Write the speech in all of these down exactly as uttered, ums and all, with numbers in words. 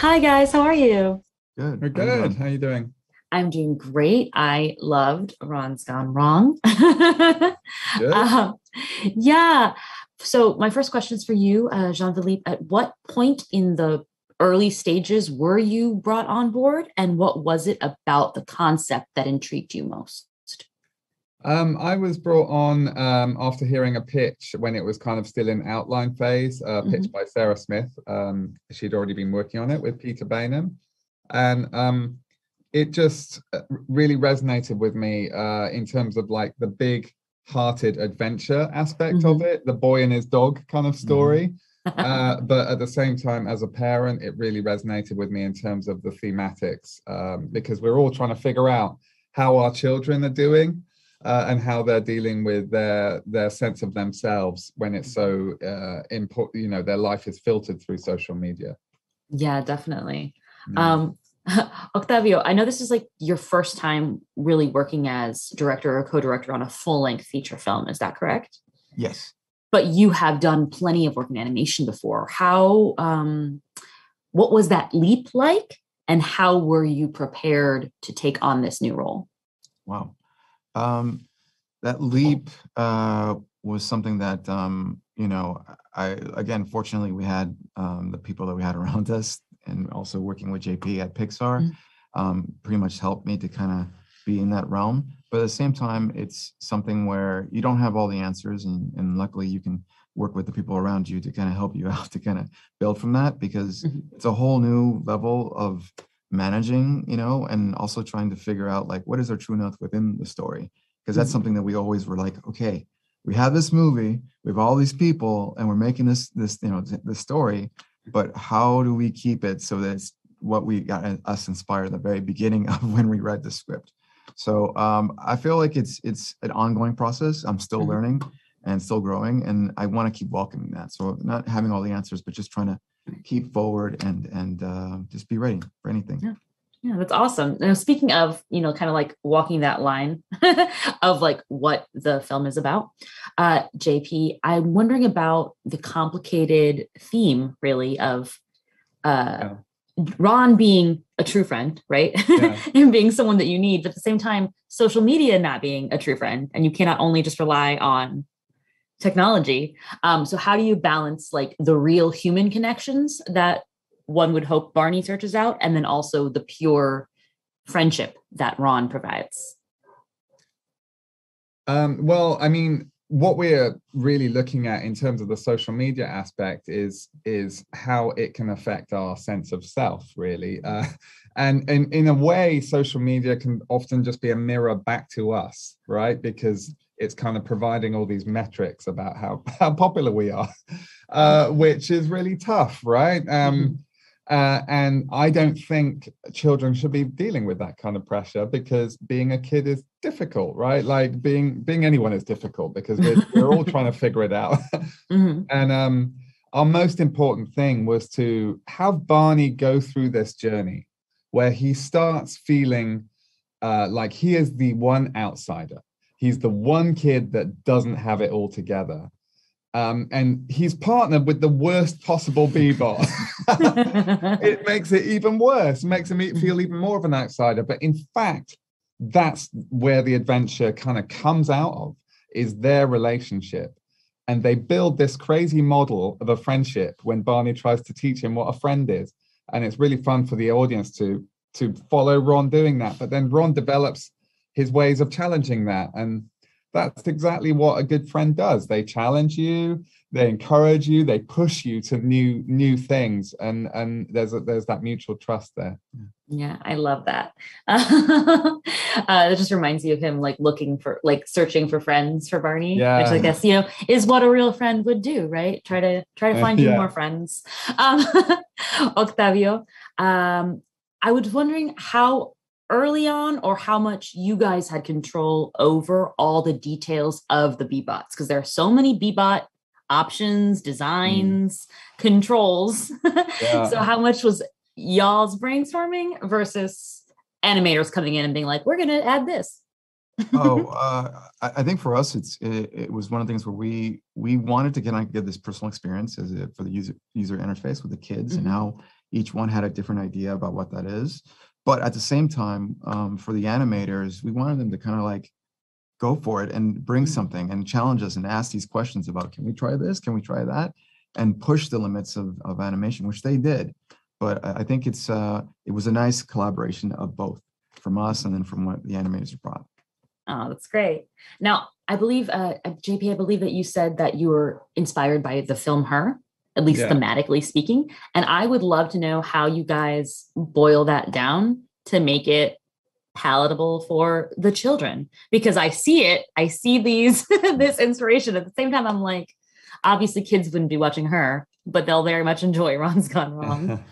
Hi, guys. How are you? Good. We're good. How are you doing? I'm doing great. I loved Ron's Gone Wrong. Good. Uh, yeah. So my first question is for you, uh, Jean-Philippe. At what point in the early stages were you brought on board, and what was it about the concept that intrigued you most? Um, I was brought on um, after hearing a pitch when it was kind of still in outline phase, a pitch mm-hmm. by Sarah Smith. Um, she'd already been working on it with Peter Baynham. And um, it just really resonated with me uh, in terms of like the big hearted adventure aspect mm-hmm. of it, the boy and his dog kind of story. Mm-hmm. uh, but at the same time, as a parent, it really resonated with me in terms of the thematics, um, because we're all trying to figure out how our children are doing. Uh, and how they're dealing with their their sense of themselves when it's so uh, important, you know, their life is filtered through social media. Yeah, definitely. Mm. Um, Octavio, I know this is like your first time really working as director or co-director on a full-length feature film. Is that correct? Yes. But you have done plenty of work in animation before. How, um, what was that leap like? And how were you prepared to take on this new role? Wow. Um, that leap uh, was something that, um, you know, I, again, fortunately, we had um, the people that we had around us, and also working with J P at Pixar mm-hmm. um, pretty much helped me to kind of be in that realm. But at the same time, it's something where you don't have all the answers. And, and luckily, you can work with the people around you to kind of help you out to kind of build from that, because mm-hmm. it's a whole new level of managing, you know, and also trying to figure out like what is our true north within the story, because that's mm-hmm. something that we always were like, okay, we have this movie, we have all these people, and we're making this this you know this story, but how do we keep it so that it's what we got us inspired at the very beginning of when we read the script? So um I feel like it's it's an ongoing process. I'm still mm-hmm. learning and still growing, and I want to keep welcoming that. So not having all the answers, but just trying to keep forward and and uh, just be ready for anything. Yeah, yeah, that's awesome. Now, speaking of, you know, kind of like walking that line of like what the film is about, uh, J P, I'm wondering about the complicated theme, really, of uh, yeah. Ron being a true friend, right? Yeah. And being someone that you need, but at the same time, social media not being a true friend, and you cannot only just rely on technology. Um, so how do you balance like the real human connections that one would hope Barney searches out, and then also the pure friendship that Ron provides? Um, well, I mean, what we're really looking at in terms of the social media aspect is is how it can affect our sense of self, really. Uh, and, and in a way, social media can often just be a mirror back to us, right? Because it's kind of providing all these metrics about how, how popular we are, uh, which is really tough, right? Um, uh, and I don't think children should be dealing with that kind of pressure, because being a kid is difficult, right? Like being being anyone is difficult, because we're, we're all trying to figure it out. Mm-hmm. And um, our most important thing was to have Barney go through this journey where he starts feeling uh, like he is the one outsider. He's the one kid that doesn't have it all together. Um, and he's partnered with the worst possible B-bot. It makes it even worse, makes him feel even more of an outsider. But in fact, that's where the adventure kind of comes out of, is their relationship. And they build this crazy model of a friendship when Barney tries to teach him what a friend is. And it's really fun for the audience to, to follow Ron doing that. But then Ron develops his ways of challenging that. And that's exactly what a good friend does. They challenge you, they encourage you, they push you to new new things. And, and there's a, there's that mutual trust there. Yeah, I love that. Uh, uh, it just reminds you of him like looking for, like searching for friends for Barney, yeah. which I guess, you know, is what a real friend would do, right? Try to try to find yeah. you more friends. Um, Octavio, um, I was wondering how early on, or how much you guys had control over all the details of the B-bots, because there are so many B-bot options, designs, mm. controls. Yeah. So how much was y'all's brainstorming versus animators coming in and being like, we're going to add this? oh, uh, I think for us, it's it, it was one of the things where we we wanted to kind of get this personal experience as a, for the user user interface with the kids, mm-hmm. and how each one had a different idea about what that is. But at the same time, um, for the animators, we wanted them to kind of like go for it and bring mm-hmm. something and challenge us and ask these questions about, can we try this? Can we try that? And push the limits of, of animation, which they did. But I think it's uh, it was a nice collaboration of both from us and then from what the animators brought. Oh, that's great. Now, I believe, uh, J P, I believe that you said that you were inspired by the film Her, at least yeah. thematically speaking. And I would love to know how you guys boil that down to make it palatable for the children. Because I see it, I see these this inspiration. At the same time, I'm like, obviously kids wouldn't be watching Her, but they'll very much enjoy Ron's Gone Wrong.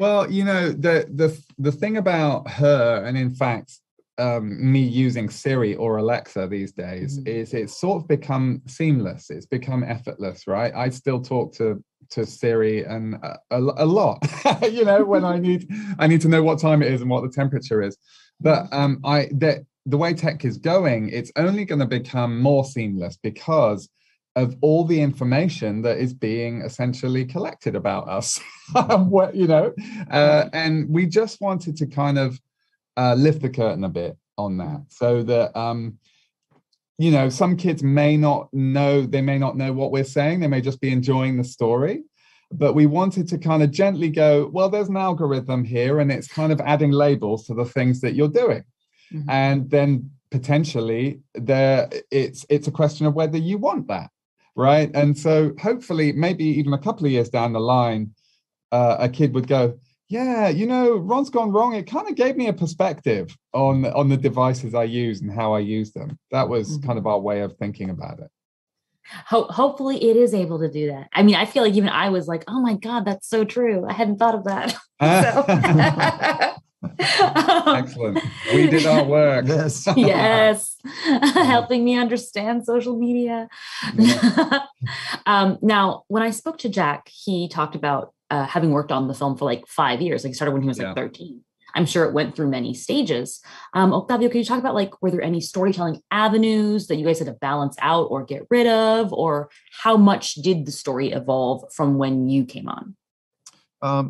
Well, you know, the the the thing about Her, and in fact, Um, me using Siri or Alexa these days, mm-hmm. is it's sort of become seamless. It's become effortless, right? I still talk to to Siri and uh, a, a lot, you know, when I need I need to know what time it is and what the temperature is. But um, I that the way tech is going, it's only going to become more seamless because of all the information that is being essentially collected about us, what, you know, uh, and we just wanted to kind of Uh, lift the curtain a bit on that, so that um, you know, some kids may not know, they may not know what we're saying, they may just be enjoying the story, but we wanted to kind of gently go, well, there's an algorithm here, and it's kind of adding labels to the things that you're doing, mm-hmm. and then potentially there, it's it's a question of whether you want that, right? And so hopefully, maybe even a couple of years down the line, uh, a kid would go, yeah, you know, Ron's Gone Wrong, it kind of gave me a perspective on, on the devices I use and how I use them. That was kind of our way of thinking about it. Ho- hopefully it is able to do that. I mean, I feel like even I was like, oh my God, that's so true. I hadn't thought of that. um, Excellent. We did our work. Yes. Yes. Helping me understand social media. Yeah. um, now, when I spoke to Jack, he talked about Uh, having worked on the film for like five years, like started when he was yeah. like thirteen. I'm sure it went through many stages. Um, Octavio, can you talk about like, were there any storytelling avenues that you guys had to balance out or get rid of, or how much did the story evolve from when you came on? Um,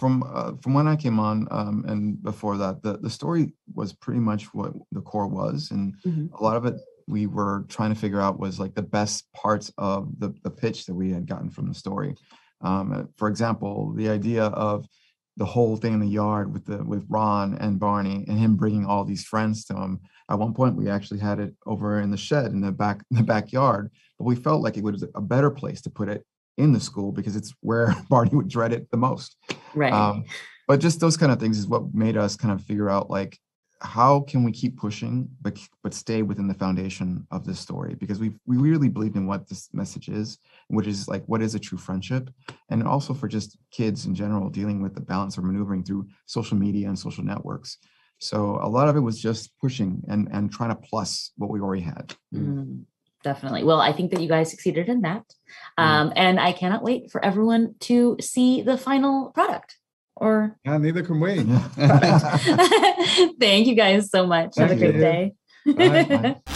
from uh, from when I came on um, and before that, the, the story was pretty much what the core was. And mm-hmm. a lot of it we were trying to figure out was like the best parts of the, the pitch that we had gotten from the story. Um, for example, the idea of the whole thing in the yard with the with Ron and Barney and him bringing all these friends to him. At one point, we actually had it over in the shed in the back the backyard, but we felt like it was a better place to put it in the school because it's where Barney would dread it the most. Right. Um, but just those kind of things is what made us kind of figure out like how can we keep pushing but but stay within the foundation of this story, because we we really believed in what this message is, which is like what is a true friendship, and also for just kids in general dealing with the balance or maneuvering through social media and social networks. So a lot of it was just pushing and and trying to plus what we already had. Mm, definitely. Well, I think that you guys succeeded in that, um, mm. and I cannot wait for everyone to see the final product. Or yeah, neither can we. Thank you guys so much. Thank Have a you. Great day. Bye, bye.